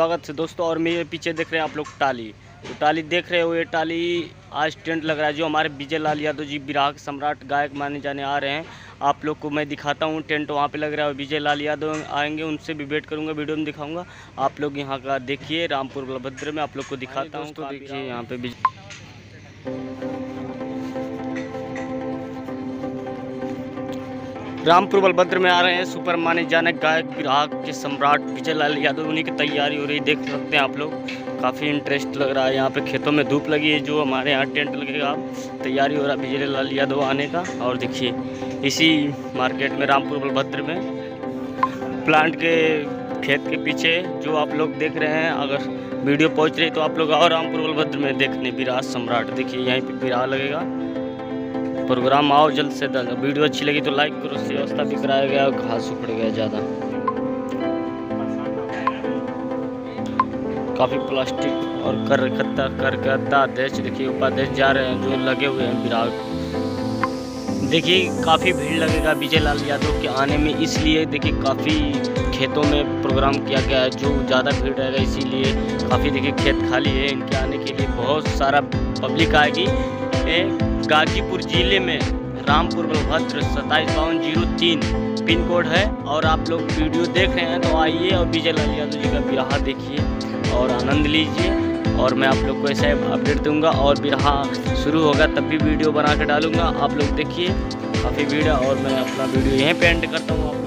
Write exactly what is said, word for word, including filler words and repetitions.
स्वागत है दोस्तों। और मेरे पीछे देख रहे हैं आप लोग टाली, तो टाली देख रहे हो, ये टाली आज टेंट लग रहा है जो हमारे विजय लाल यादव जी बिरहा के सम्राट गायक माने जाने आ रहे हैं। आप लोग को मैं दिखाता हूँ, टेंट वहाँ पे लग रहा है। विजय लाल यादव आएंगे, उनसे भी वेट करूँगा, वीडियो में दिखाऊँगा। आप लोग यहाँ का देखिए, रामपुर बलभद्र में आप लोग को दिखाता हूँ। तो देखिए यहाँ पे रामपुर बलभद्र में आ रहे हैं सुपर माने जाने गायक बिरहा के सम्राट विजय लाल यादव, उन्हीं की तैयारी हो रही, देख सकते हैं आप लोग। काफ़ी इंटरेस्ट लग रहा है। यहाँ पे खेतों में धूप लगी है, जो हमारे यहाँ टेंट लगेगा, तैयारी हो रहा है विजय लाल यादव आने का। और देखिए इसी मार्केट में रामपुर बलभद्र में प्लांट के खेत के पीछे जो आप लोग देख रहे हैं, अगर वीडियो पहुँच रही तो आप लोग और रामपुर बलभद्र में देखने बिरहा सम्राट। देखिए यहीं पर बिरहा लगेगा प्रोग्राम। आओ जल्द से जल्द। वीडियो अच्छी लगी तो लाइक करो। व्यवस्था भी कराया गया, घास उखड़ गया ज़्यादा, काफ़ी प्लास्टिक और कर इकट्ठा करकता अध्यक्ष, देखिए उपाध्यक्ष जा रहे हैं जो लगे हुए हैं बिराग। देखिए काफ़ी भीड़ लगेगा विजय लाल यादव के आने में, इसलिए देखिए काफ़ी खेतों में प्रोग्राम किया गया है, जो ज़्यादा भीड़ रहेगा इसीलिए काफ़ी देखिए खेत खाली है। इनके आने के लिए बहुत सारा पब्लिक आएगी। गाजीपुर जिले में रामपुर बलभद्र सताईस बावन जीरो तीन पिन कोड है। और आप लोग वीडियो देख रहे हैं तो आइए और विजय लाल यादव जी का बिरहा देखिए और आनंद लीजिए। और मैं आप लोग को ऐसा अपडेट दूंगा, और बिरहा शुरू होगा तब भी वीडियो बना के डालूंगा। आप लोग देखिए काफ़ी भीड़ है, और मैं अपना वीडियो यहीं पे एंड करता हूँ।